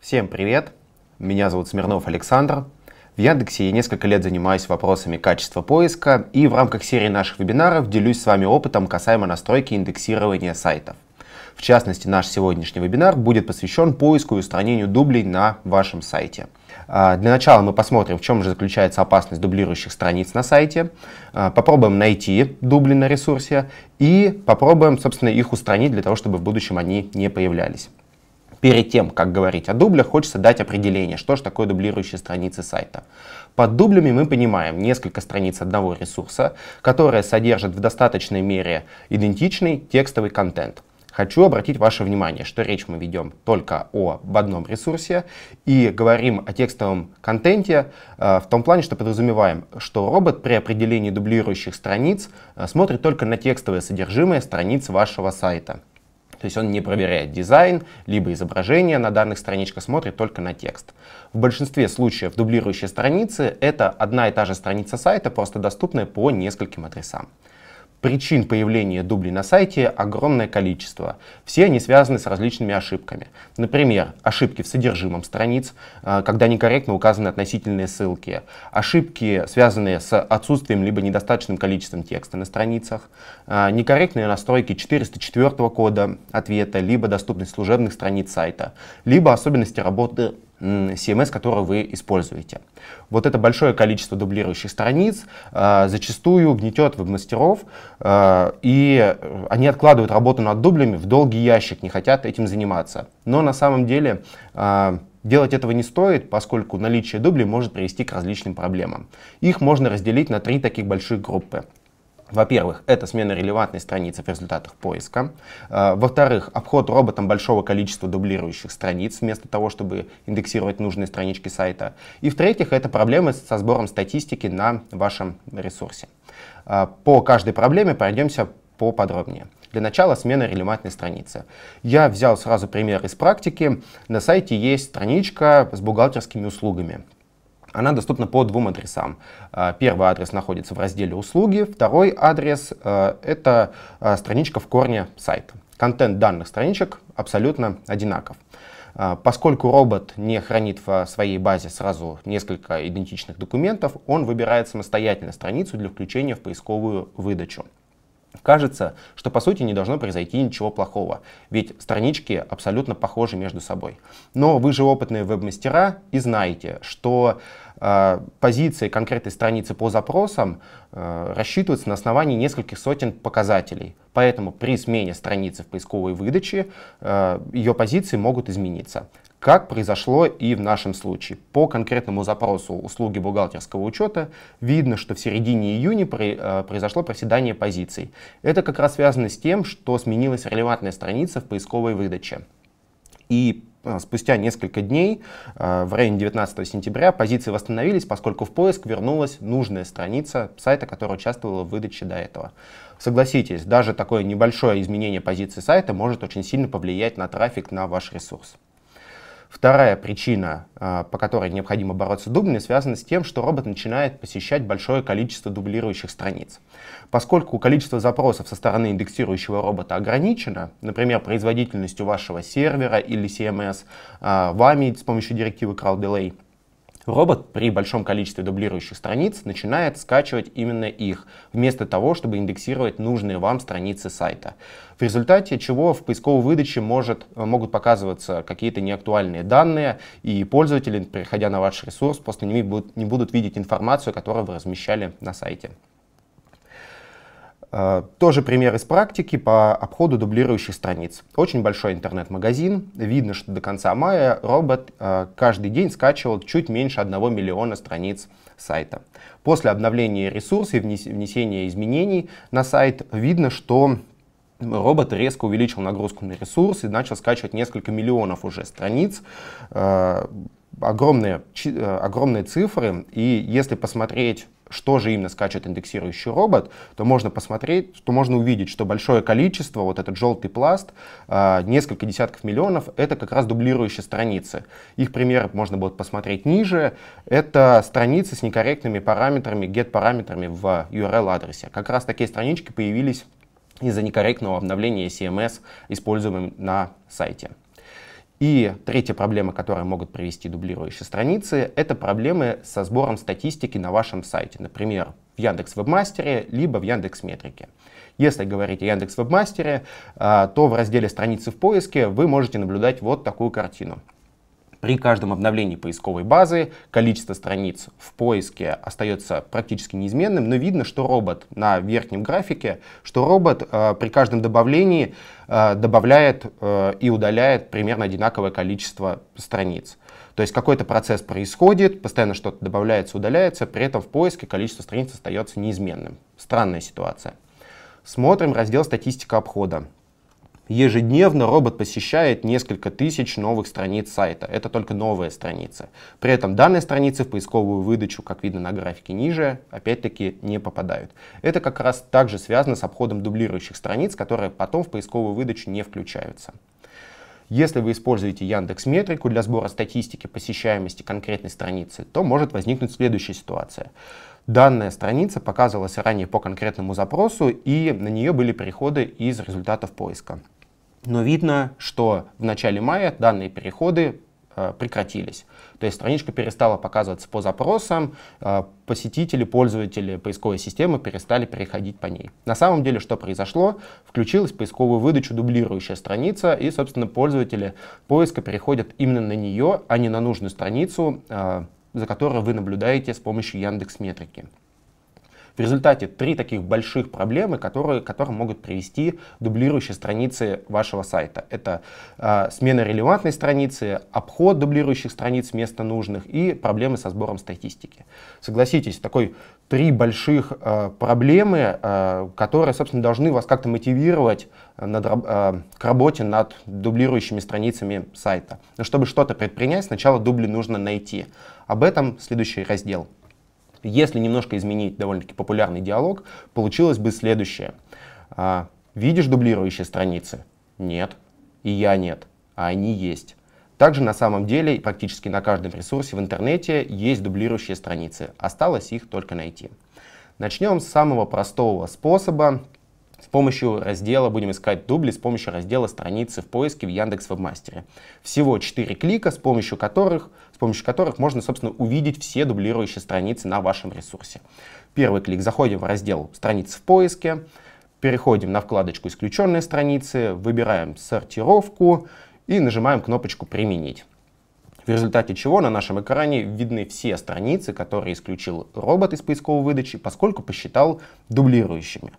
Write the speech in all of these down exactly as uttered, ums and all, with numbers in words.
Всем привет! Меня зовут Смирнов Александр. В Яндексе я несколько лет занимаюсь вопросами качества поиска и в рамках серии наших вебинаров делюсь с вами опытом касаемо настройки индексирования сайтов. В частности, наш сегодняшний вебинар будет посвящен поиску и устранению дублей на вашем сайте. Для начала мы посмотрим, в чем же заключается опасность дублирующих страниц на сайте. Попробуем найти дубли на ресурсе и попробуем, собственно, их устранить для того, чтобы в будущем они не появлялись. Перед тем, как говорить о дублях, хочется дать определение, что же такое дублирующие страницы сайта. Под дублями мы понимаем несколько страниц одного ресурса, которые содержат в достаточной мере идентичный текстовый контент. Хочу обратить ваше внимание, что речь мы ведем только об одном ресурсе и говорим о текстовом контенте э, в том плане, что подразумеваем, что робот при определении дублирующих страниц э, смотрит только на текстовое содержимое страниц вашего сайта. То есть он не проверяет дизайн, либо изображение на данных страничках, смотрит только на текст. В большинстве случаев дублирующие страницы — это одна и та же страница сайта, просто доступная по нескольким адресам. Причин появления дублей на сайте огромное количество. Все они связаны с различными ошибками. Например, ошибки в содержимом страниц, когда некорректно указаны относительные ссылки. Ошибки, связанные с отсутствием либо недостаточным количеством текста на страницах. Некорректные настройки четыреста четвёртого кода ответа, либо доступность служебных страниц сайта, либо особенности работы си эм эс, которую вы используете. Вот это большое количество дублирующих страниц э, зачастую гнетет веб-мастеров, э, и они откладывают работу над дублями в долгий ящик, не хотят этим заниматься. Но на самом деле э, делать этого не стоит, поскольку наличие дублей может привести к различным проблемам. Их можно разделить на три таких больших группы. Во-первых, это смена релевантной страницы в результатах поиска. Во-вторых, обход роботом большого количества дублирующих страниц, вместо того, чтобы индексировать нужные странички сайта. И в-третьих, это проблемы со сбором статистики на вашем ресурсе. По каждой проблеме пройдемся поподробнее. Для начала смена релевантной страницы. Я взял сразу пример из практики. На сайте есть страничка с бухгалтерскими услугами. Она доступна по двум адресам. Первый адрес находится в разделе «Услуги», второй адрес – это страничка в корне сайта. Контент данных страничек абсолютно одинаков. Поскольку робот не хранит в своей базе сразу несколько идентичных документов, он выбирает самостоятельно страницу для включения в поисковую выдачу. Кажется, что по сути не должно произойти ничего плохого, ведь странички абсолютно похожи между собой. Но вы же опытные веб-мастера и знаете, что э, позиции конкретной страницы по запросам э, рассчитываются на основании нескольких сотен показателей. Поэтому при смене страницы в поисковой выдаче э, ее позиции могут измениться. Как произошло и в нашем случае. По конкретному запросу «Услуги бухгалтерского учета» видно, что в середине июня произошло проседание позиций. Это как раз связано с тем, что сменилась релевантная страница в поисковой выдаче. И спустя несколько дней, в районе девятнадцатого сентября, позиции восстановились, поскольку в поиск вернулась нужная страница сайта, которая участвовала в выдаче до этого. Согласитесь, даже такое небольшое изменение позиции сайта может очень сильно повлиять на трафик на ваш ресурс. Вторая причина, по которой необходимо бороться с дублями, связана с тем, что робот начинает посещать большое количество дублирующих страниц. Поскольку количество запросов со стороны индексирующего робота ограничено, например, производительностью вашего сервера или си эм эс, вами с помощью директивы Crawl-Delay, робот при большом количестве дублирующих страниц начинает скачивать именно их, вместо того, чтобы индексировать нужные вам страницы сайта. В результате чего в поисковой выдаче может, могут показываться какие-то неактуальные данные, и пользователи, переходя на ваш ресурс, после них будут, не будут видеть информацию, которую вы размещали на сайте. Тоже пример из практики по обходу дублирующих страниц. Очень большой интернет-магазин. Видно, что до конца мая робот каждый день скачивал чуть меньше одного миллиона страниц сайта. После обновления ресурса и внесения изменений на сайт видно, что робот резко увеличил нагрузку на ресурс и начал скачивать несколько миллионов уже страниц. Огромные, огромные цифры, и если посмотреть, что же именно скачет индексирующий робот, то можно посмотреть, что можно увидеть, что большое количество, вот этот желтый пласт, несколько десятков миллионов, это как раз дублирующие страницы. Их пример можно будет посмотреть ниже. Это страницы с некорректными параметрами, get-параметрами в ю ар эл-адресе. Как раз такие странички появились из-за некорректного обновления си эм эс, используемым на сайте. И третья проблема, которая могут привести дублирующие страницы, это проблемы со сбором статистики на вашем сайте. Например, в Яндекс.Вебмастере, либо в Яндекс.Метрике. Если говорить о Яндекс.Вебмастере, то в разделе «Страницы в поиске» вы можете наблюдать вот такую картину. При каждом обновлении поисковой базы количество страниц в поиске остается практически неизменным, но видно, что робот на верхнем графике, что робот э, при каждом добавлении э, добавляет э, и удаляет примерно одинаковое количество страниц. То есть какой-то процесс происходит, постоянно что-то добавляется, удаляется, при этом в поиске количество страниц остается неизменным. Странная ситуация. Смотрим раздел «Статистика обхода». Ежедневно робот посещает несколько тысяч новых страниц сайта. Это только новые страницы. При этом данные страницы в поисковую выдачу, как видно на графике ниже, опять-таки не попадают. Это как раз также связано с обходом дублирующих страниц, которые потом в поисковую выдачу не включаются. Если вы используете Яндекс.Метрику для сбора статистики посещаемости конкретной страницы, то может возникнуть следующая ситуация. Данная страница показывалась ранее по конкретному запросу, и на нее были переходы из результатов поиска. Но видно, что в начале мая данные переходы э, прекратились. То есть страничка перестала показываться по запросам, э, посетители, пользователи поисковой системы перестали переходить по ней. На самом деле, что произошло? Включилась в поисковую выдачу дублирующая страница, и, собственно, пользователи поиска переходят именно на нее, а не на нужную страницу, э, за которую вы наблюдаете с помощью Яндекс.Метрики. В результате три таких больших проблемы, которые, которые могут привести дублирующие страницы вашего сайта. Это э, смена релевантной страницы, обход дублирующих страниц вместо нужных и проблемы со сбором статистики. Согласитесь, такой три больших э, проблемы, э, которые, собственно, должны вас как-то мотивировать над, э, к работе над дублирующими страницами сайта. Но чтобы что-то предпринять, сначала дубли нужно найти. Об этом следующий раздел. Если немножко изменить довольно-таки популярный диалог, получилось бы следующее. А, видишь дублирующие страницы? Нет. И я нет. А они есть. Также на самом деле практически на каждом ресурсе в интернете есть дублирующие страницы. Осталось их только найти. Начнем с самого простого способа. С помощью раздела будем искать дубли, с помощью раздела страницы в поиске в Яндекс.Вебмастере. Всего четыре клика, с помощью которых, с помощью которых можно, собственно, увидеть все дублирующие страницы на вашем ресурсе. Первый клик. Заходим в раздел «Страницы в поиске», переходим на вкладочку «Исключенные страницы», выбираем сортировку и нажимаем кнопочку «Применить». В результате чего на нашем экране видны все страницы, которые исключил робот из поисковой выдачи, поскольку посчитал дублирующими.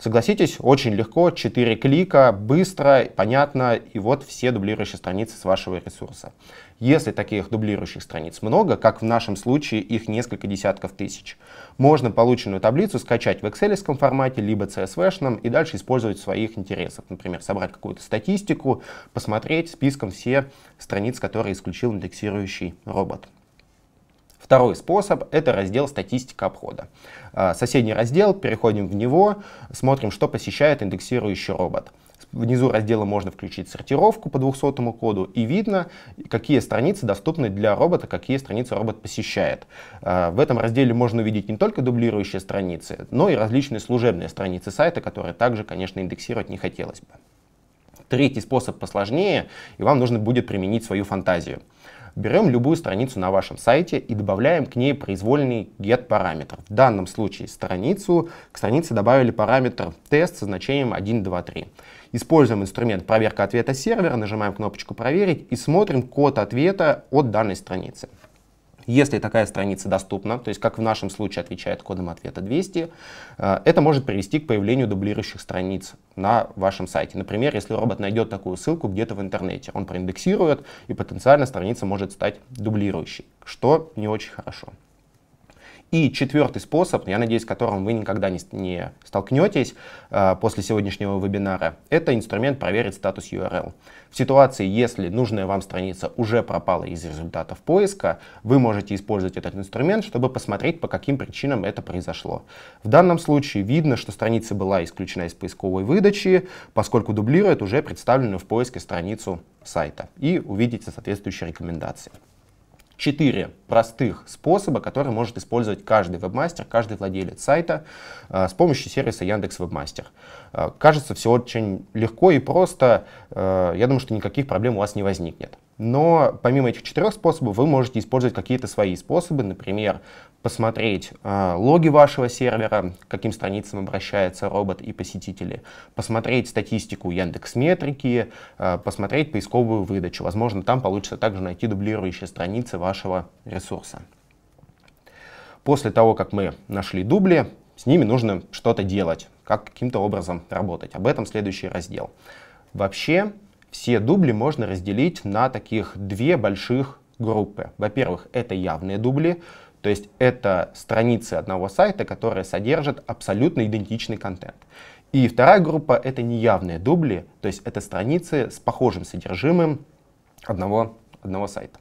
Согласитесь, очень легко, четыре клика, быстро, понятно, и вот все дублирующие страницы с вашего ресурса. Если таких дублирующих страниц много, как в нашем случае их несколько десятков тысяч, можно полученную таблицу скачать в экселевском формате, либо си эс ви-шном и дальше использовать в своих интересах. Например, собрать какую-то статистику, посмотреть списком все страницы, которые исключил индексирующий робот. Второй способ – это раздел «Статистика обхода». Соседний раздел, переходим в него, смотрим, что посещает индексирующий робот. Внизу раздела можно включить сортировку по двухсотому коду, и видно, какие страницы доступны для робота, какие страницы робот посещает. В этом разделе можно увидеть не только дублирующие страницы, но и различные служебные страницы сайта, которые также, конечно, индексировать не хотелось бы. Третий способ посложнее, и вам нужно будет применить свою фантазию. Берем любую страницу на вашем сайте и добавляем к ней произвольный get-параметр. В данном случае страницу, к странице добавили параметр тест со значением один, два, три. Используем инструмент проверка ответа сервера, нажимаем кнопочку «Проверить» и смотрим код ответа от данной страницы. Если такая страница доступна, то есть как в нашем случае отвечает кодом ответа двести, это может привести к появлению дублирующих страниц на вашем сайте. Например, если робот найдет такую ссылку где-то в интернете, он проиндексирует, и потенциально страница может стать дублирующей, что не очень хорошо. И четвертый способ, я надеюсь, с которым вы никогда не, не столкнетесь э, после сегодняшнего вебинара, это инструмент «Проверить статус ю ар эл». В ситуации, если нужная вам страница уже пропала из результатов поиска, вы можете использовать этот инструмент, чтобы посмотреть, по каким причинам это произошло. В данном случае видно, что страница была исключена из поисковой выдачи, поскольку дублирует уже представленную в поиске страницу сайта. И увидите соответствующие рекомендации. Четыре простых способа, которые может использовать каждый вебмастер, каждый владелец сайта э, с помощью сервиса Яндекс.Вебмастер. Э, кажется, все очень легко и просто. Э, я думаю, что никаких проблем у вас не возникнет. Но помимо этих четырех способов вы можете использовать какие-то свои способы, например, посмотреть э, логи вашего сервера, к каким страницам обращается робот и посетители, посмотреть статистику Яндекс.Метрики, э, посмотреть поисковую выдачу. Возможно, там получится также найти дублирующие страницы вашего ресурса. После того, как мы нашли дубли, с ними нужно что-то делать, как каким-то образом работать. Об этом следующий раздел. Вообще, все дубли можно разделить на таких две больших группы. Во-первых, это явные дубли, то есть это страницы одного сайта, которые содержат абсолютно идентичный контент. И вторая группа — это неявные дубли, то есть это страницы с похожим содержимым одного, одного сайта.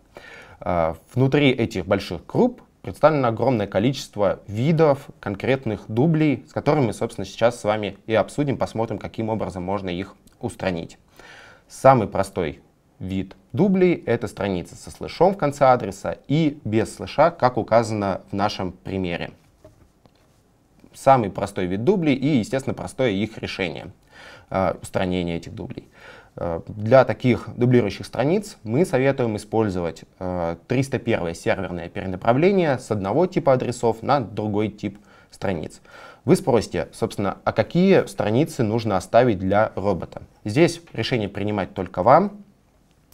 Внутри этих больших групп представлено огромное количество видов конкретных дублей, с которыми мы, собственно, сейчас с вами и обсудим, посмотрим, каким образом можно их устранить. Самый простой вид дублей — это страница со слэшом в конце адреса и без слэша, как указано в нашем примере. Самый простой вид дублей и, естественно, простое их решение, э, устранение этих дублей. Э, для таких дублирующих страниц мы советуем использовать э, триста первое серверное перенаправление с одного типа адресов на другой тип страниц. Вы спросите, собственно, а какие страницы нужно оставить для робота? Здесь решение принимать только вам.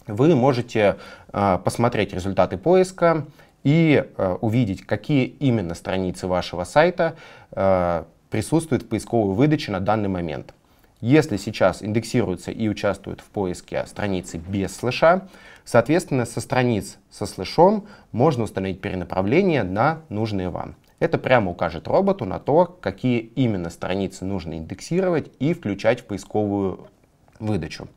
Вы можете э, посмотреть результаты поиска и э, увидеть, какие именно страницы вашего сайта э, присутствуют в поисковой выдаче на данный момент. Если сейчас индексируются и участвуют в поиске страницы без слэша, соответственно, со страниц со слэшом можно установить перенаправление на нужные вам. Это прямо укажет роботу на то, какие именно страницы нужно индексировать и включать в поисковую выдачу.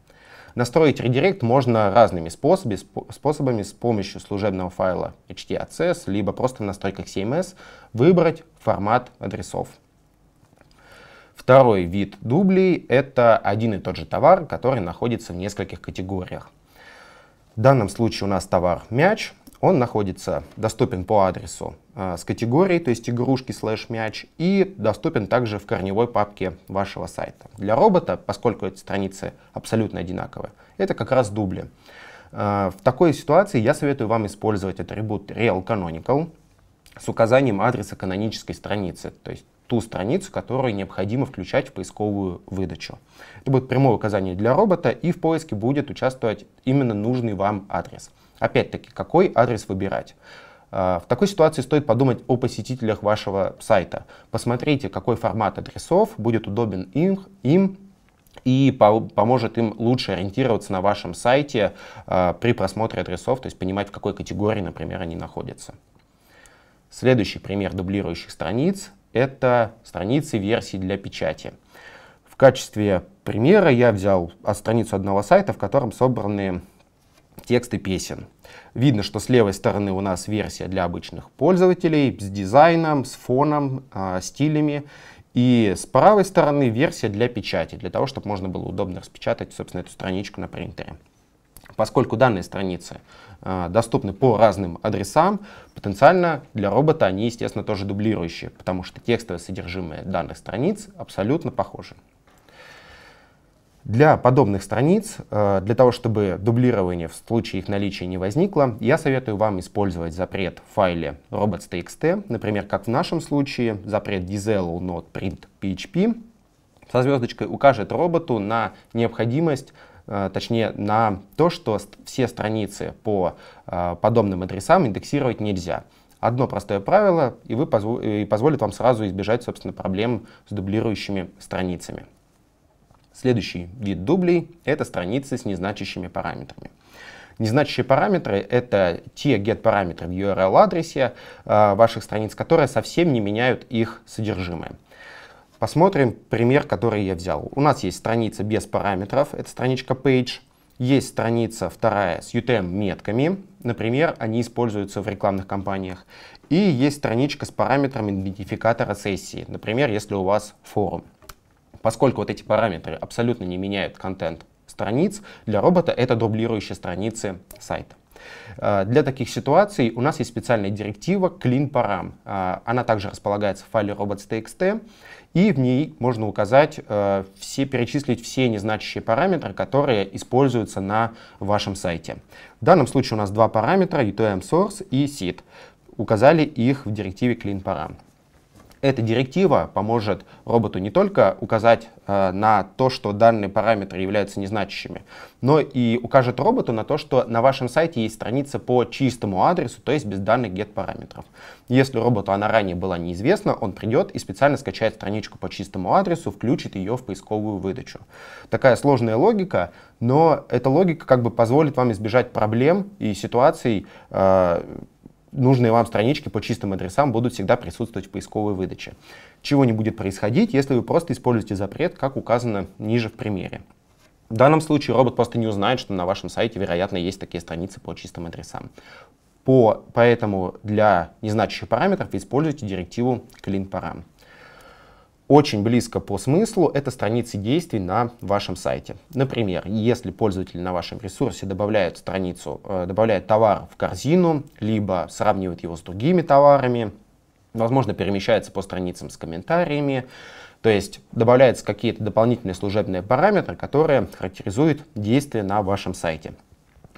Настроить редирект можно разными способами, способами с помощью служебного файла эйч ти эй си эс, либо просто в настройках си эм эс выбрать формат адресов. Второй вид дублей — это один и тот же товар, который находится в нескольких категориях. В данном случае у нас товар мяч. Он находится, доступен по адресу э, с категорией, то есть игрушки слэш мяч, и доступен также в корневой папке вашего сайта. Для робота, поскольку эти страницы абсолютно одинаковые, это как раз дубли. Э, в такой ситуации я советую вам использовать атрибут real-canonical с указанием адреса канонической страницы, то есть ту страницу, которую необходимо включать в поисковую выдачу. Это будет прямое указание для робота, и в поиске будет участвовать именно нужный вам адрес. Опять-таки, какой адрес выбирать? В такой ситуации стоит подумать о посетителях вашего сайта. Посмотрите, какой формат адресов будет удобен им, им и поможет им лучше ориентироваться на вашем сайте при просмотре адресов, то есть понимать, в какой категории, например, они находятся. Следующий пример дублирующих страниц — это страницы версий для печати. В качестве примера я взял страницу одного сайта, в котором собраны тексты песен. Видно, что с левой стороны у нас версия для обычных пользователей с дизайном, с фоном, э, стилями. И с правой стороны версия для печати, для того, чтобы можно было удобно распечатать, собственно, эту страничку на принтере. Поскольку данные страницы э, доступны по разным адресам, потенциально для робота они, естественно, тоже дублирующие, потому что текстовое содержимое данных страниц абсолютно похоже. Для подобных страниц, для того, чтобы дублирование в случае их наличия не возникло, я советую вам использовать запрет в файле robots.txt, например, как в нашем случае, запрет dieselnodeprint.php со звездочкой укажет роботу на необходимость, точнее, на то, что все страницы по подобным адресам индексировать нельзя. Одно простое правило, и, вы позво- и позволит вам сразу избежать, собственно, проблем с дублирующими страницами. Следующий вид дублей — это страницы с незначащими параметрами. Незначащие параметры — это те get-параметры в ю ар эл-адресе э, ваших страниц, которые совсем не меняют их содержимое. Посмотрим пример, который я взял. У нас есть страница без параметров, это страничка page. Есть страница вторая с ю ти эм-метками, например, они используются в рекламных кампаниях. И есть страничка с параметром идентификатора сессии, например, если у вас форум. Поскольку вот эти параметры абсолютно не меняют контент страниц, для робота это дублирующие страницы сайта. Для таких ситуаций у нас есть специальная директива CleanParam. Она также располагается в файле robots.txt, и в ней можно указать, все, перечислить все незначащие параметры, которые используются на вашем сайте. В данном случае у нас два параметра, utm-source и sid. Указали их в директиве CleanParam. Эта директива поможет роботу не только указать э, на то, что данные параметры являются незначащими, но и укажет роботу на то, что на вашем сайте есть страница по чистому адресу, то есть без данных get параметров. Если роботу она ранее была неизвестна, он придет и специально скачает страничку по чистому адресу, включит ее в поисковую выдачу. Такая сложная логика, но эта логика как бы позволит вам избежать проблем и ситуаций, э, нужные вам странички по чистым адресам будут всегда присутствовать в поисковой выдаче. Чего не будет происходить, если вы просто используете запрет, как указано ниже в примере. В данном случае робот просто не узнает, что на вашем сайте, вероятно, есть такие страницы по чистым адресам. По, поэтому для незначащих параметров используйте директиву CleanParam. Очень близко по смыслу это страницы действий на вашем сайте. Например, если пользователь на вашем ресурсе добавляет страницу, добавляет товар в корзину, либо сравнивает его с другими товарами, возможно, перемещается по страницам с комментариями, то есть добавляются какие-то дополнительные служебные параметры, которые характеризуют действия на вашем сайте.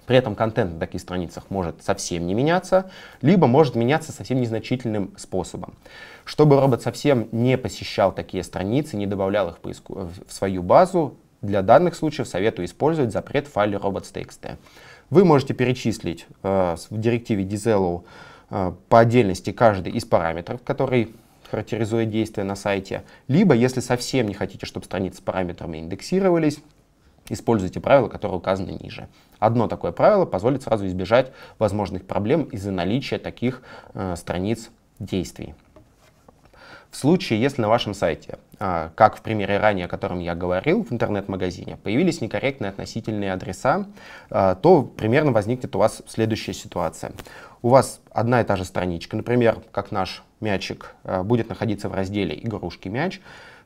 При этом контент на таких страницах может совсем не меняться, либо может меняться совсем незначительным способом. Чтобы робот совсем не посещал такие страницы, не добавлял их в, поиску, в свою базу, для данных случаев советую использовать запрет в файле robots.txt. Вы можете перечислить э, в директиве disallow э, по отдельности каждый из параметров, который характеризует действие на сайте, либо, если совсем не хотите, чтобы страницы с параметрами индексировались, используйте правила, которые указаны ниже. Одно такое правило позволит сразу избежать возможных проблем из-за наличия таких э, страниц действий. В случае, если на вашем сайте, э, как в примере ранее, о котором я говорил, в интернет-магазине, появились некорректные относительные адреса, э, то примерно возникнет у вас следующая ситуация. У вас одна и та же страничка, например, как наш мячик, э, будет находиться в разделе «Игрушки-мяч»,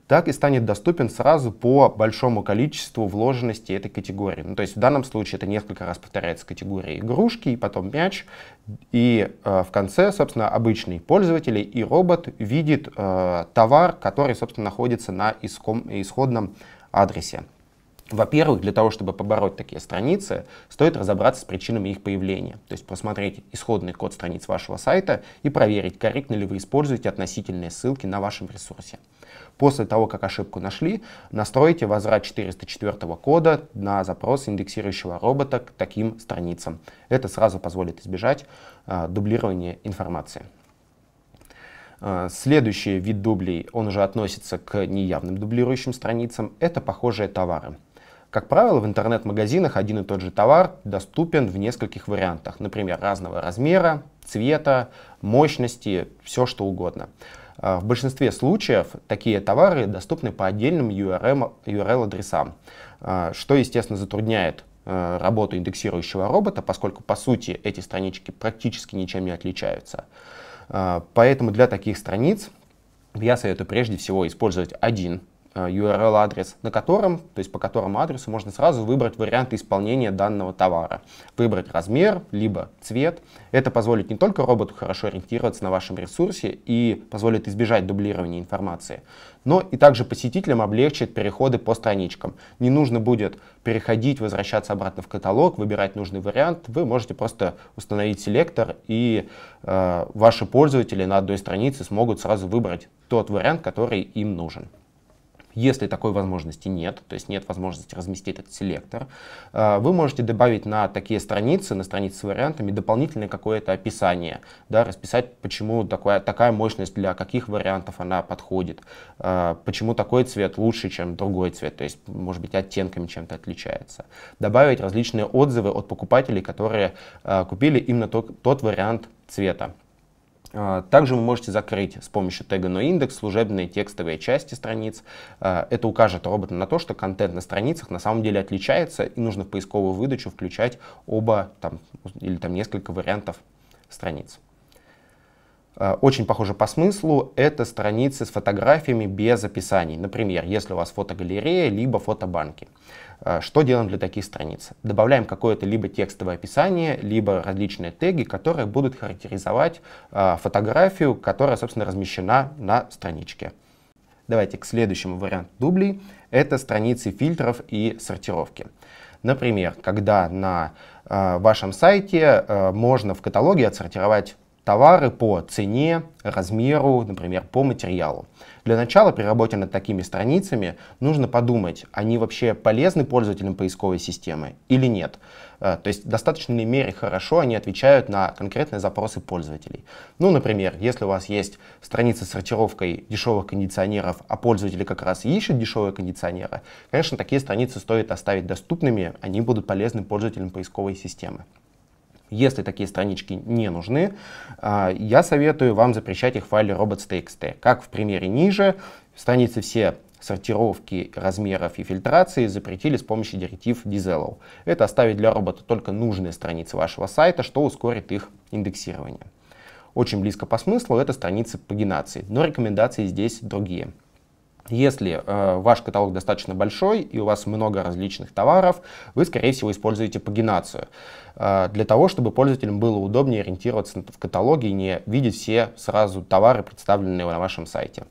так и станет доступен сразу по большому количеству вложенности этой категории. Ну, то есть в данном случае это несколько раз повторяется категория игрушки, и потом мяч, и э, в конце, собственно, обычный пользователь и робот видит э, товар, который, собственно, находится на иском, исходном адресе. Во-первых, для того, чтобы побороть такие страницы, стоит разобраться с причинами их появления, то есть посмотреть исходный код страниц вашего сайта и проверить, корректно ли вы используете относительные ссылки на вашем ресурсе. После того, как ошибку нашли, настройте возврат четыреста четвёртого кода на запрос индексирующего робота к таким страницам. Это сразу позволит избежать э, дублирования информации. Следующий вид дублей, он уже относится к неявным дублирующим страницам, это похожие товары. Как правило, в интернет-магазинах один и тот же товар доступен в нескольких вариантах, например, разного размера, цвета, мощности, все что угодно. В большинстве случаев такие товары доступны по отдельным ю ар эл-адресам, что, естественно, затрудняет работу индексирующего робота, поскольку, по сути, эти странички практически ничем не отличаются. Поэтому для таких страниц я советую прежде всего использовать один ю ар эл-адрес, на котором, то есть по которому адресу можно сразу выбрать варианты исполнения данного товара, выбрать размер, либо цвет. Это позволит не только роботу хорошо ориентироваться на вашем ресурсе и позволит избежать дублирования информации, но и также посетителям облегчит переходы по страничкам. Не нужно будет переходить, возвращаться обратно в каталог, выбирать нужный вариант. Вы можете просто установить селектор, и э, ваши пользователи на одной странице смогут сразу выбрать тот вариант, который им нужен. Если такой возможности нет, то есть нет возможности разместить этот селектор, вы можете добавить на такие страницы, на страницы с вариантами, дополнительное какое-то описание, да, расписать, почему такая, такая мощность, для каких вариантов она подходит, почему такой цвет лучше, чем другой цвет, то есть, может быть, оттенками чем-то отличается. Добавить различные отзывы от покупателей, которые купили именно тот, тот вариант цвета. Также вы можете закрыть с помощью тега noindex служебные текстовые части страниц. Это укажет роботу на то, что контент на страницах на самом деле отличается, и нужно в поисковую выдачу включать оба там, или там, несколько вариантов страниц. Очень похоже по смыслу, это страницы с фотографиями без описаний. Например, если у вас фотогалерея, либо фотобанки. Что делаем для таких страниц? Добавляем какое-то либо текстовое описание, либо различные теги, которые будут характеризовать фотографию, которая, собственно, размещена на страничке. Давайте к следующему варианту дублей. Это страницы фильтров и сортировки. Например, когда на вашем сайте можно в каталоге отсортировать товары по цене, размеру, например, по материалу. Для начала при работе над такими страницами нужно подумать, они вообще полезны пользователям поисковой системы или нет. То есть в достаточной мере хорошо они отвечают на конкретные запросы пользователей. Ну, например, если у вас есть страница с сортировкой дешевых кондиционеров, а пользователи как раз и ищут дешевые кондиционеры, конечно, такие страницы стоит оставить доступными, они будут полезны пользователям поисковой системы. Если такие странички не нужны, я советую вам запрещать их в файле robots.txt. Как в примере ниже, страницы все сортировки размеров и фильтрации запретили с помощью директив disallow. Это оставит для робота только нужные страницы вашего сайта, что ускорит их индексирование. Очень близко по смыслу это страницы пагинации, но рекомендации здесь другие. Если э, ваш каталог достаточно большой и у вас много различных товаров, вы, скорее всего, используете пагинацию э, для того, чтобы пользователям было удобнее ориентироваться в каталоге и не видеть все сразу товары, представленные на вашем сайте.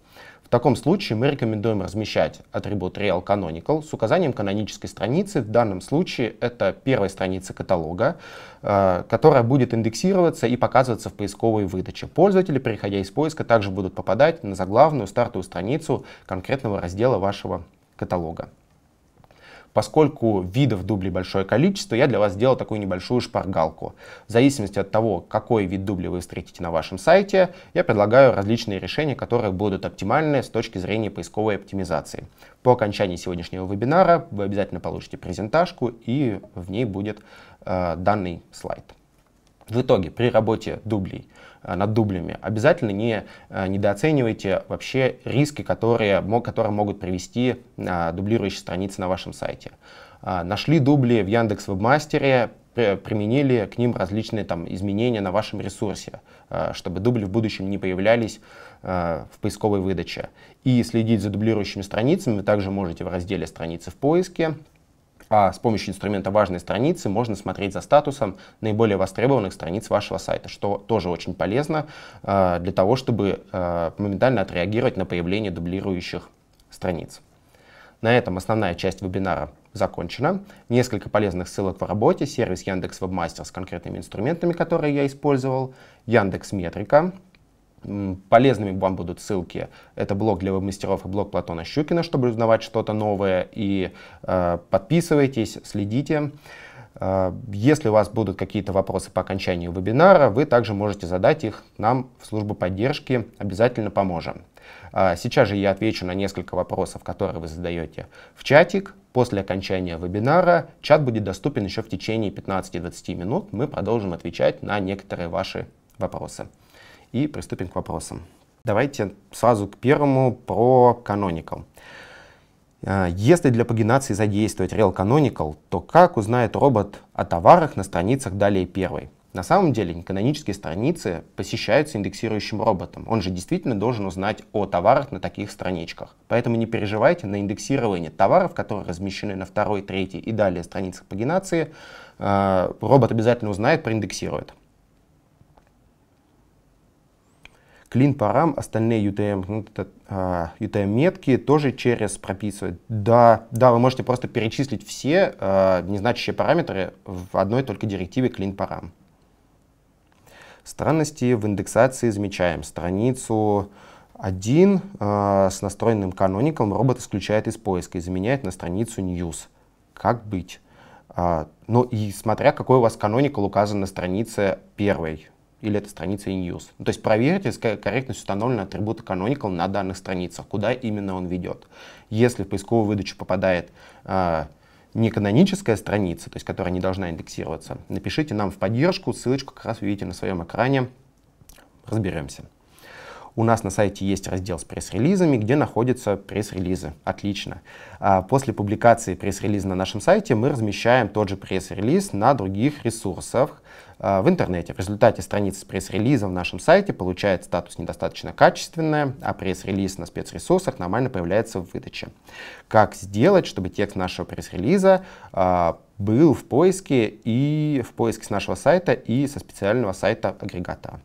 В таком случае мы рекомендуем размещать атрибут real-canonical с указанием канонической страницы. В данном случае это первая страница каталога, э, которая будет индексироваться и показываться в поисковой выдаче. Пользователи, переходя из поиска, также будут попадать на заглавную стартовую страницу конкретного раздела вашего каталога. Поскольку видов дублей большое количество, я для вас сделал такую небольшую шпаргалку. В зависимости от того, какой вид дублей вы встретите на вашем сайте, я предлагаю различные решения, которые будут оптимальны с точки зрения поисковой оптимизации. По окончании сегодняшнего вебинара вы обязательно получите презентажку, и в ней будет э, данный слайд. В итоге при работе дублей, над дублями обязательно не недооценивайте вообще риски, которые, которые могут привести дублирующие страницы на вашем сайте. Нашли дубли в Яндекс.Вебмастере, применили к ним различные там, изменения на вашем ресурсе, чтобы дубли в будущем не появлялись в поисковой выдаче. И следить за дублирующими страницами вы также можете в разделе «Страницы в поиске». А с помощью инструмента «Важные страницы» можно смотреть за статусом наиболее востребованных страниц вашего сайта, что тоже очень полезно э, для того, чтобы э, моментально отреагировать на появление дублирующих страниц. На этом основная часть вебинара закончена. Несколько полезных ссылок в работе. Сервис Яндекс.Вебмастер с конкретными инструментами, которые я использовал. Яндекс.Метрика. Полезными вам будут ссылки. Это блог для веб-мастеров и блог Платона Щукина, чтобы узнавать что-то новое. И э, подписывайтесь, следите. Э, если у вас будут какие-то вопросы по окончанию вебинара, вы также можете задать их нам в службу поддержки. Обязательно поможем. Э, сейчас же я отвечу на несколько вопросов, которые вы задаете в чатик. После окончания вебинара чат будет доступен еще в течение пятнадцати-двадцати минут. Мы продолжим отвечать на некоторые ваши вопросы. И приступим к вопросам. Давайте сразу к первому про Canonical. Если для пагинации задействовать Real Canonical, то как узнает робот о товарах на страницах далее первой? На самом деле неканонические страницы посещаются индексирующим роботом. Он же действительно должен узнать о товарах на таких страничках. Поэтому не переживайте, на индексирование товаров, которые размещены на второй, третьей и далее страницах пагинации, робот обязательно узнает, проиндексирует. CleanParam, остальные ю ти эм-метки тоже через прописывают. Да, да, вы можете просто перечислить все э, незначащие параметры в одной только директиве CleanParam. Странности в индексации замечаем. Страницу один э, с настроенным Canonical робот исключает из поиска и заменяет на страницу News. Как быть? Э, ну и смотря какой у вас Canonical указан на странице первой. Или это страница in-use. То есть проверьте корректность установленного атрибута Canonical на данных страницах, куда именно он ведет. Если в поисковую выдачу попадает э, неканоническая страница, то есть которая не должна индексироваться, напишите нам в поддержку, ссылочку как раз видите на своем экране, разберемся. У нас на сайте есть раздел с пресс-релизами, где находятся пресс-релизы. Отлично. После публикации пресс-релиза на нашем сайте мы размещаем тот же пресс-релиз на других ресурсах в интернете. В результате страница с пресс-релизом в нашем сайте получает статус недостаточно качественная, а пресс-релиз на спецресурсах нормально появляется в выдаче. Как сделать, чтобы текст нашего пресс-релиза был в поиске и в поиске с нашего сайта и со специального сайта агрегатора?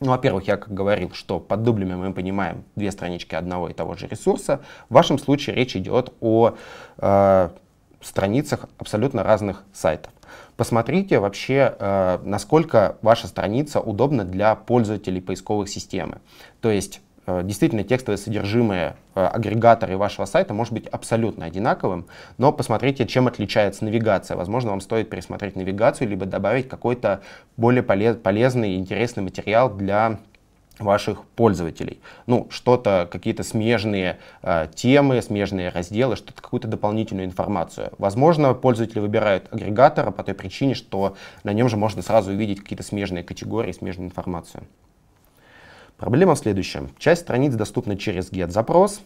Ну, во-первых, я как говорил, что под дублями мы понимаем две странички одного и того же ресурса. В вашем случае речь идет о э, страницах абсолютно разных сайтов. Посмотрите вообще, э, насколько ваша страница удобна для пользователей поисковой системы. То есть действительно, текстовое содержимое агрегаторы вашего сайта может быть абсолютно одинаковым, но посмотрите, чем отличается навигация. Возможно, вам стоит пересмотреть навигацию, либо добавить какой-то более полезный и интересный материал для ваших пользователей. Ну, что-то, какие-то смежные э, темы, смежные разделы, что-то, какую-то дополнительную информацию. Возможно, пользователи выбирают агрегатора по той причине, что на нем же можно сразу увидеть какие-то смежные категории, смежную информацию. Проблема в следующем. Часть страниц доступна через get-запрос,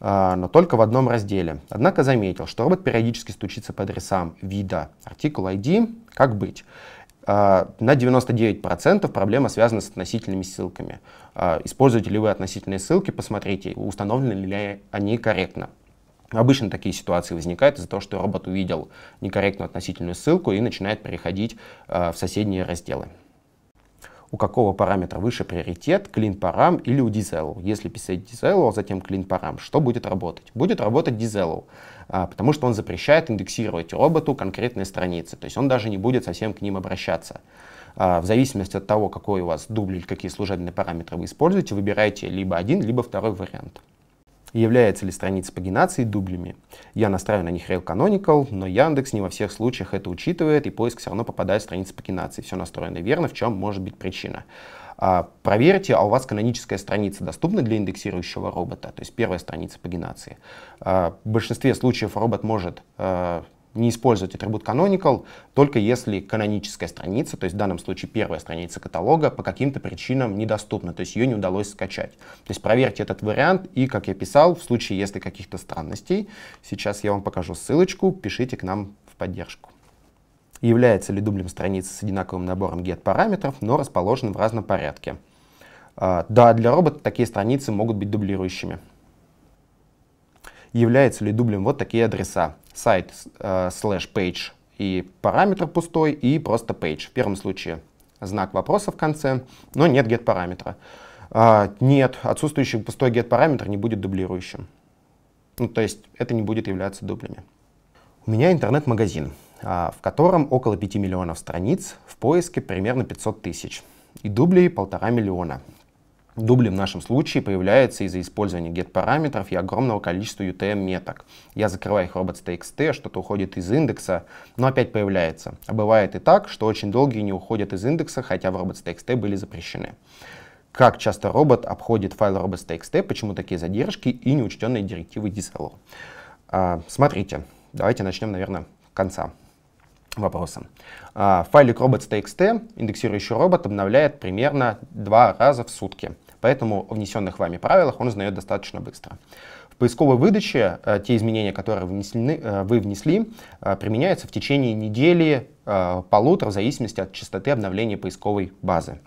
э, но только в одном разделе. Однако заметил, что робот периодически стучится по адресам вида, артикул ай ди. Как быть? Э, на девяносто девять процентов проблема связана с относительными ссылками. Э, используете ли вы относительные ссылки, посмотрите, установлены ли они корректно. Обычно такие ситуации возникают из-за того, что робот увидел некорректную относительную ссылку и начинает переходить э, в соседние разделы. У какого параметра выше приоритет, CleanParam или у Disallow? Если писать Disallow, а затем CleanParam, что будет работать? Будет работать Disallow, потому что он запрещает индексировать роботу конкретные страницы, то есть он даже не будет совсем к ним обращаться. В зависимости от того, какой у вас дубль или какие служебные параметры вы используете, выбирайте либо один, либо второй вариант. Является ли страница пагинации дублями? Я настраиваю на них Rail Canonical, но Яндекс не во всех случаях это учитывает, и поиск все равно попадает в страницу пагинации. Все настроено верно, в чем может быть причина. А, проверьте, а у вас каноническая страница доступна для индексирующего робота, то есть первая страница пагинации. А, в большинстве случаев робот может а, не использовать атрибут Canonical, только если каноническая страница, то есть в данном случае первая страница каталога, по каким-то причинам недоступна, то есть ее не удалось скачать. То есть проверьте этот вариант и, как я писал, в случае, если каких-то странностей, сейчас я вам покажу ссылочку, пишите к нам в поддержку. Является ли дублем страница с одинаковым набором get-параметров, но расположен в разном порядке? Uh, да, для робота такие страницы могут быть дублирующими. Является ли дублем вот такие адреса? Сайт э, слэш page и параметр пустой, и просто page. В первом случае знак вопроса в конце, но нет get параметра. Э, нет, отсутствующий пустой get параметр не будет дублирующим. Ну, то есть это не будет являться дублями. У меня интернет-магазин, э, в котором около пяти миллионов страниц, в поиске примерно пятьсот тысяч. И дублей полтора миллиона. Дубли в нашем случае появляется из-за использования get-параметров и огромного количества ю ти эм-меток. Я закрываю их robots.txt, что-то уходит из индекса, но опять появляется. А бывает и так, что очень долгие не уходят из индекса, хотя в robots.txt были запрещены. Как часто робот обходит файл robots.txt, почему такие задержки и неучтенные директивы Disallow? А, смотрите, давайте начнем, наверное, с конца вопроса. А, файлик robots.txt, индексирующий робот, обновляет примерно два раза в сутки. Поэтому о внесенных вами правилах он узнает достаточно быстро. В поисковой выдаче э, те изменения, которые внесены, э, вы внесли, э, применяются в течение недели, э, полутора, в зависимости от частоты обновления поисковой базы.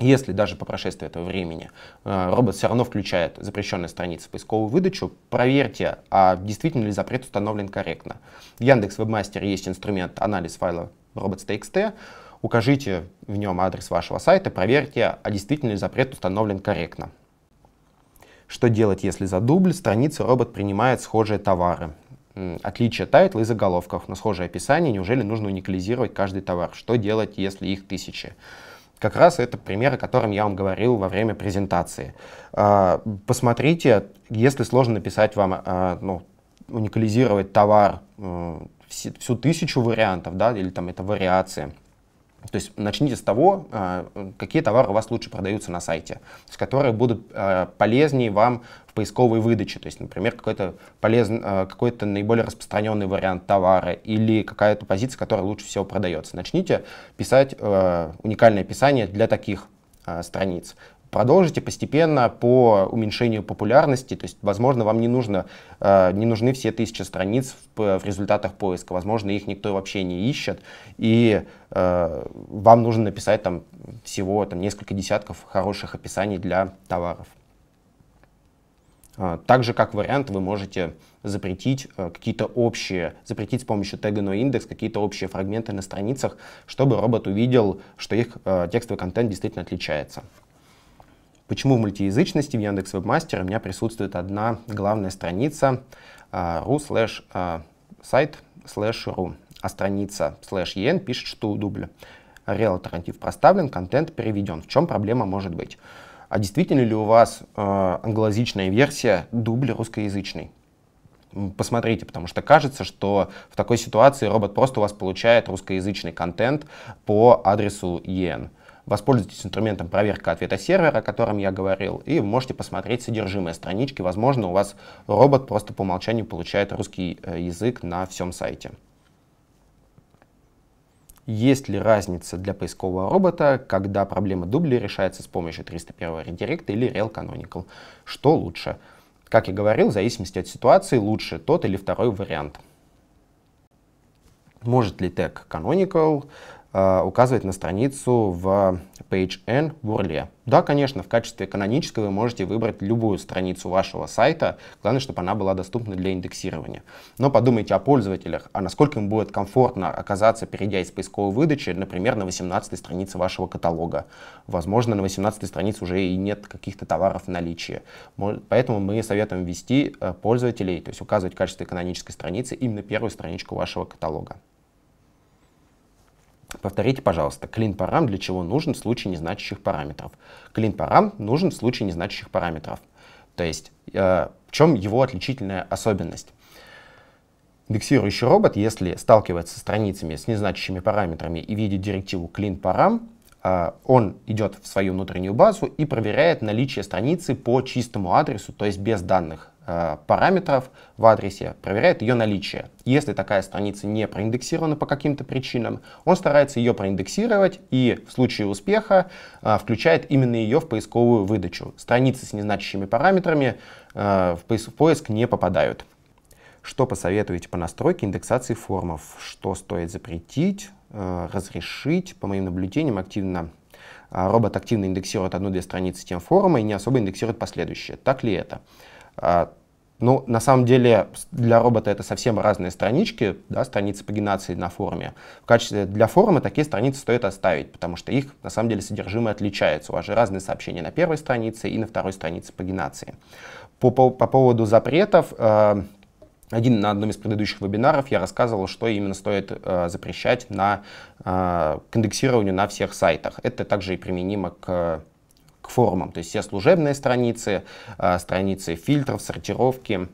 Если даже по прошествии этого времени э, робот все равно включает запрещенные страницы в поисковую выдачу, проверьте, а действительно ли запрет установлен корректно. В Яндекс.Вебмастере есть инструмент анализ файла robots.txt. Укажите в нем адрес вашего сайта, проверьте, а действительно ли запрет установлен корректно. Что делать, если за дубль страницы робот принимает схожие товары? Отличие тайтла и заголовков, но схожее описание, неужели нужно уникализировать каждый товар? Что делать, если их тысячи? Как раз это пример, о котором я вам говорил во время презентации. Посмотрите, если сложно написать вам, ну, уникализировать товар, всю тысячу вариантов, да, или там это вариации. То есть начните с того, какие товары у вас лучше продаются на сайте, с которых будут полезнее вам в поисковой выдаче. То есть, например, какой-то полезный, какой-то наиболее распространенный вариант товара или какая-то позиция, которая лучше всего продается. Начните писать уникальное описание для таких страниц. продолжите постепенно по уменьшению популярности, то есть, возможно, вам не, нужно, э, не нужны все тысячи страниц в, в результатах поиска, возможно, их никто вообще не ищет, и э, вам нужно написать там всего там, несколько десятков хороших описаний для товаров. Также, как вариант, вы можете запретить какие-то общие, запретить с помощью тега noindex какие-то общие фрагменты на страницах, чтобы робот увидел, что их текстовый контент действительно отличается. Почему в мультиязычности в Яндекс.Вебмастере у меня присутствует одна главная страница ru slash site slash ru, а страница slash en пишет, что у дубля. Real альтернатив проставлен, контент переведен. В чем проблема может быть? А действительно ли у вас э, англоязычная версия дубль русскоязычной? Посмотрите, потому что кажется, что в такой ситуации робот просто у вас получает русскоязычный контент по адресу и эн. Воспользуйтесь инструментом проверка ответа сервера, о котором я говорил, и можете посмотреть содержимое странички. Возможно, у вас робот просто по умолчанию получает русский язык на всем сайте. Есть ли разница для поискового робота, когда проблема дублей решается с помощью триста первого редиректа или real-canonical? Что лучше? Как я говорил, в зависимости от ситуации лучше тот или второй вариант. Может ли тег canonical э, указывать на страницу в page-n в урле? Да, конечно, в качестве канонической вы можете выбрать любую страницу вашего сайта, главное, чтобы она была доступна для индексирования. Но подумайте о пользователях, а насколько им будет комфортно оказаться, перейдя из поисковой выдачи, например, на восемнадцатой странице вашего каталога. Возможно, на восемнадцатой странице уже и нет каких-то товаров в наличии. Поэтому мы советуем ввести пользователей, то есть указывать в качестве канонической страницы именно первую страничку вашего каталога. Повторите, пожалуйста, CleanParam для чего нужен в случае незначащих параметров? CleanParam нужен в случае незначащих параметров. То есть, э, в чем его отличительная особенность? Индексирующий робот, если сталкивается с страницами с незначащими параметрами и видит директиву CleanParam, э, он идет в свою внутреннюю базу и проверяет наличие страницы по чистому адресу, то есть без данных параметров в адресе, проверяет ее наличие. Если такая страница не проиндексирована по каким-то причинам, он старается ее проиндексировать и в случае успеха а, включает именно ее в поисковую выдачу. Страницы с незначащими параметрами а, в, поис в поиск не попадают. Что посоветуете по настройке индексации формов? Что стоит запретить, а, разрешить? По моим наблюдениям, активно а, робот активно индексирует одну-две страницы тем форума и не особо индексирует последующие. Так ли это? А, ну, на самом деле, для робота это совсем разные странички, да, страницы пагинации на форуме. В качестве для форума такие страницы стоит оставить, потому что их, на самом деле, содержимое отличается. У вас же разные сообщения на первой странице и на второй странице пагинации. По, по, по поводу запретов, э, один, на одном из предыдущих вебинаров я рассказывал, что именно стоит э, запрещать на, э, к индексированию на всех сайтах. Это также и применимо к... к форумам, то есть все служебные страницы, э, страницы фильтров, сортировки.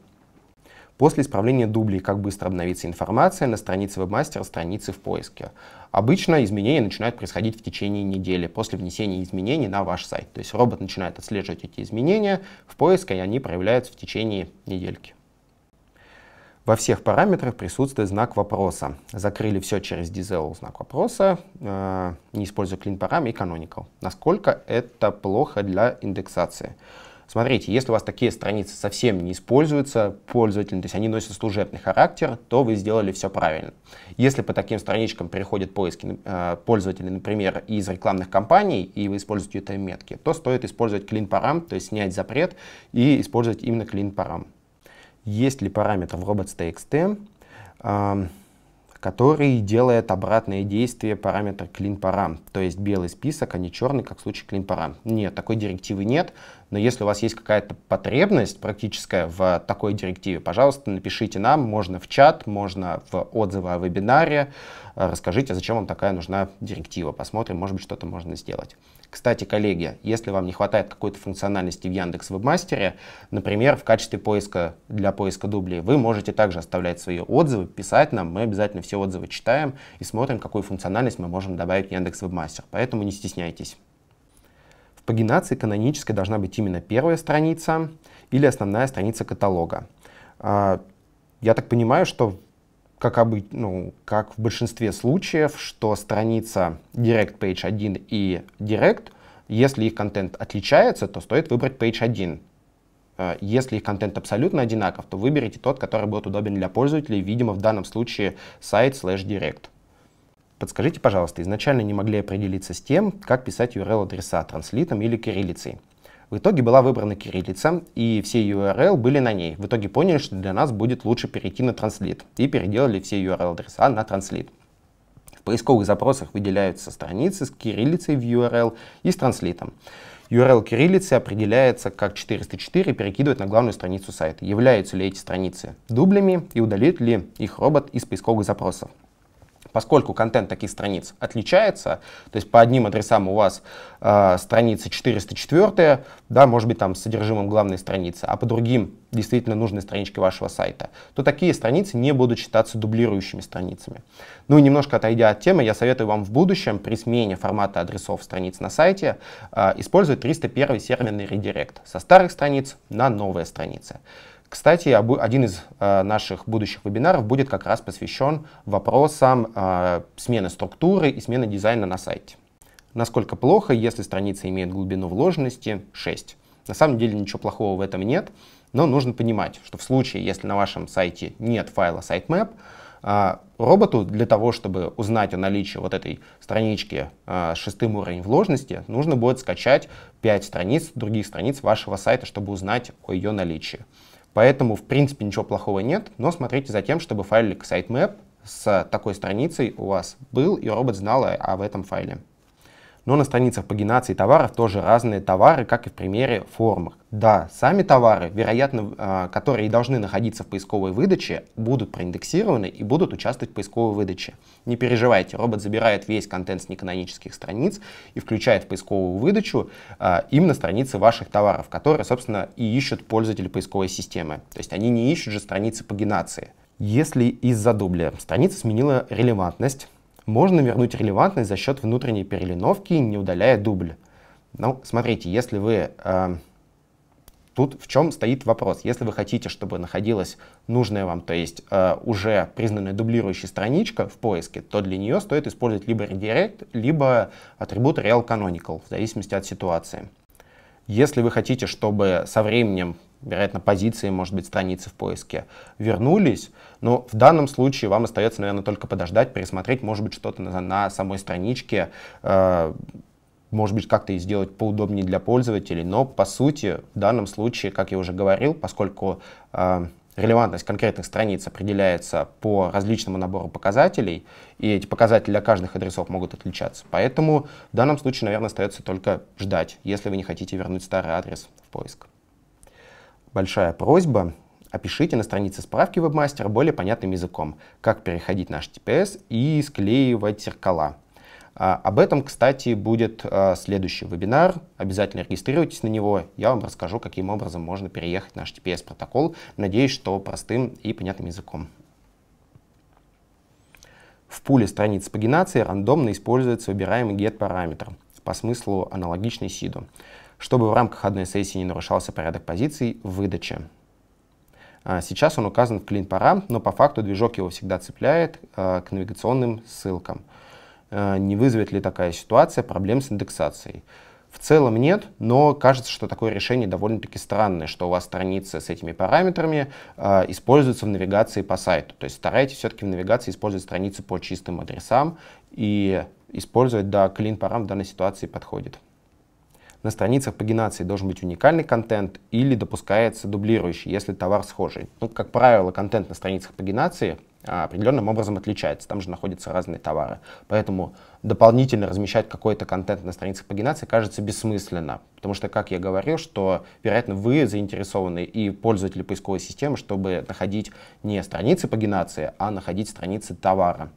После исправления дублей, как быстро обновится информация на странице вебмастера, страницы в поиске. Обычно изменения начинают происходить в течение недели после внесения изменений на ваш сайт. То есть робот начинает отслеживать эти изменения в поиске, и они проявляются в течение недельки. Во всех параметрах присутствует знак вопроса. Закрыли все через Disallow знак вопроса, э, не используя CleanParam и Canonical. Насколько это плохо для индексации? Смотрите, если у вас такие страницы совсем не используются пользователям, то есть они носят служебный характер, то вы сделали все правильно. Если по таким страничкам переходят поиски э, пользователей, например, из рекламных кампаний, и вы используете ю ти эм-метки, то стоит использовать CleanParam, то есть снять запрет и использовать именно CleanParam. Есть ли параметр в robots.txt, э, который делает обратное действие параметра CleanParam, то есть белый список, а не черный, как в случае CleanParam. Нет, такой директивы нет, но если у вас есть какая-то потребность практическая в такой директиве, пожалуйста, напишите нам, можно в чат, можно в отзывы о вебинаре, э, расскажите, зачем вам такая нужна директива, посмотрим, может быть, что-то можно сделать. Кстати, коллеги, если вам не хватает какой-то функциональности в Яндекс.Вебмастере, например, в качестве поиска для поиска дублей, вы можете также оставлять свои отзывы, писать нам, мы обязательно все отзывы читаем и смотрим, какую функциональность мы можем добавить в Яндекс.Вебмастер, поэтому не стесняйтесь. В пагинации канонической должна быть именно первая страница или основная страница каталога. Я так понимаю, что... Как, обы... ну, как в большинстве случаев, что страница DirectPage один и Direct Если их контент отличается, то стоит выбрать пейдж один. Если их контент абсолютно одинаков, то выберите тот, который будет удобен для пользователей, видимо, в данном случае сайт слэш директ. Подскажите, пожалуйста, изначально не могли определиться с тем, как писать ю ар эл-адреса, транслитом или кириллицей. В итоге была выбрана кириллица, и все ю ар эл были на ней. В итоге поняли, что для нас будет лучше перейти на транслит, и переделали все ю ар эл-адреса на транслит. В поисковых запросах выделяются страницы с кириллицей в ю ар эл и с транслитом. ю ар эл кириллицы определяется как четыреста четыре и перекидывает на главную страницу сайта. Являются ли эти страницы дублями и удалит ли их робот из поисковых запросов? Поскольку контент таких страниц отличается, то есть по одним адресам у вас э, страница четыреста четыре, да, может быть там с содержимым главной страницы, а по другим действительно нужной страничке вашего сайта, то такие страницы не будут считаться дублирующими страницами. Ну и немножко отойдя от темы, я советую вам в будущем при смене формата адресов страниц на сайте э, использовать триста первый серверный редирект со старых страниц на новые страницы. Кстати, один из э, наших будущих вебинаров будет как раз посвящен вопросам э, смены структуры и смены дизайна на сайте. Насколько плохо, если страница имеет глубину вложенности шесть? На самом деле ничего плохого в этом нет, но нужно понимать, что в случае, если на вашем сайте нет файла sitemap, э, роботу для того, чтобы узнать о наличии вот этой странички э, с шестым уровнем вложенности, нужно будет скачать пять страниц, других страниц вашего сайта, чтобы узнать о ее наличии. Поэтому, в принципе, ничего плохого нет, но смотрите за тем, чтобы файлик sitemap с такой страницей у вас был, и робот знал об этом файле. Но на страницах пагинации товаров тоже разные товары, как и в примере форм. Да, сами товары, вероятно, которые должны находиться в поисковой выдаче, будут проиндексированы и будут участвовать в поисковой выдаче. Не переживайте, робот забирает весь контент с неканонических страниц и включает в поисковую выдачу именно страницы ваших товаров, которые, собственно, и ищут пользователи поисковой системы. То есть они не ищут же страницы пагинации. Если из-за дубля страница сменила релевантность, можно вернуть релевантность за счет внутренней перелиновки, не удаляя дубль. Ну, смотрите, если вы... Э, тут в чем стоит вопрос. Если вы хотите, чтобы находилась нужная вам, то есть э, уже признанная дублирующая страничка в поиске, то для нее стоит использовать либо редирект, либо атрибут real-canonical, в зависимости от ситуации. Если вы хотите, чтобы со временем, вероятно, позиции, может быть, страницы в поиске вернулись, но в данном случае вам остается, наверное, только подождать, пересмотреть, может быть, что-то на, на самой страничке, э, может быть, как-то и сделать поудобнее для пользователей, но, по сути, в данном случае, как я уже говорил, поскольку э, релевантность конкретных страниц определяется по различному набору показателей, и эти показатели для каждых адресов могут отличаться, поэтому в данном случае, наверное, остается только ждать, если вы не хотите вернуть старый адрес в поиск. Большая просьба, опишите на странице справки вебмастера более понятным языком, как переходить на эйч ти ти пи эс и склеивать зеркала. А, об этом, кстати, будет а, следующий вебинар, обязательно регистрируйтесь на него, я вам расскажу, каким образом можно переехать на эйч ти ти пи эс протокол, надеюсь, что простым и понятным языком. В пуле страниц с пагинацией рандомно используется выбираемый get параметр, по смыслу аналогичный сиду, чтобы в рамках одной сессии не нарушался порядок позиций в выдаче. Сейчас он указан в CleanParam, но по факту движок его всегда цепляет к навигационным ссылкам. Не вызовет ли такая ситуация проблем с индексацией? В целом нет, но кажется, что такое решение довольно-таки странное, что у вас страница с этими параметрами э, используется в навигации по сайту. То есть старайтесь все-таки в навигации использовать страницу по чистым адресам и использовать, да, CleanParam в данной ситуации подходит. На страницах пагинации должен быть уникальный контент или допускается дублирующий, если товар схожий. Ну, как правило, контент на страницах пагинации определенным образом отличается, там же находятся разные товары. Поэтому дополнительно размещать какой-то контент на страницах пагинации кажется бессмысленно, потому что, как я говорил, что, вероятно, вы заинтересованы и пользователи поисковой системы, чтобы находить не страницы пагинации, а находить страницы товара.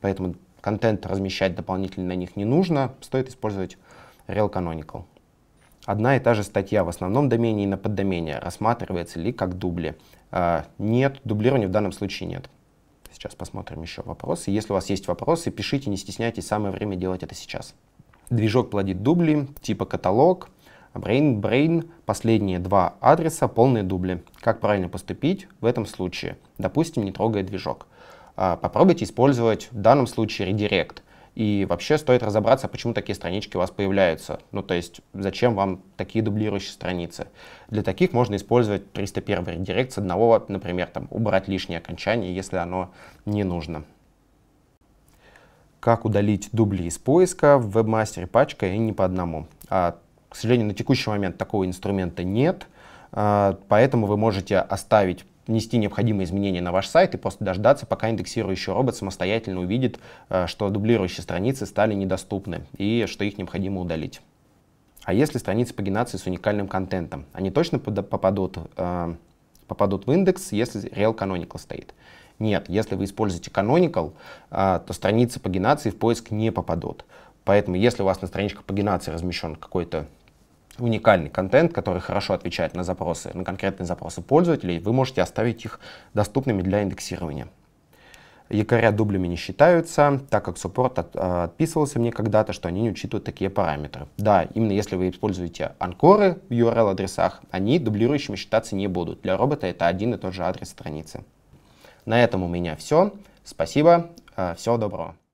Поэтому контент размещать дополнительно на них не нужно, стоит использовать real-canonical. Одна и та же статья в основном домене и на поддомене рассматривается ли как дубли? А, нет, дублирования в данном случае нет. Сейчас посмотрим еще вопросы. Если у вас есть вопросы, пишите, не стесняйтесь, самое время делать это сейчас. Движок плодит дубли типа каталог, brain, brain, последние два адреса полные дубли. Как правильно поступить в этом случае? Допустим, не трогая движок. А, попробуйте использовать в данном случае редирект И вообще стоит разобраться, почему такие странички у вас появляются. Ну, то есть, зачем вам такие дублирующие страницы. Для таких можно использовать триста первый редирект с одного, например, там, убрать лишнее окончание, если оно не нужно. Как удалить дубли из поиска в вебмастере пачкой и не по одному. А, к сожалению, на текущий момент такого инструмента нет, а, поэтому вы можете оставить... внести необходимые изменения на ваш сайт и просто дождаться, пока индексирующий робот самостоятельно увидит, что дублирующие страницы стали недоступны и что их необходимо удалить. А если страницы пагинации с уникальным контентом? Они точно попадут, попадут в индекс, если real-canonical стоит? Нет, если вы используете canonical, то страницы пагинации в поиск не попадут. Поэтому, если у вас на страничках пагинации размещен какой-то уникальный контент, который хорошо отвечает на запросы, на конкретные запросы пользователей, вы можете оставить их доступными для индексирования. Якоря дублями не считаются, так как суппорт от, отписывался мне когда-то, что они не учитывают такие параметры. Да, именно если вы используете анкоры в ю ар эл-адресах, они дублирующими считаться не будут. Для робота это один и тот же адрес страницы. На этом у меня все. Спасибо. Всего доброго.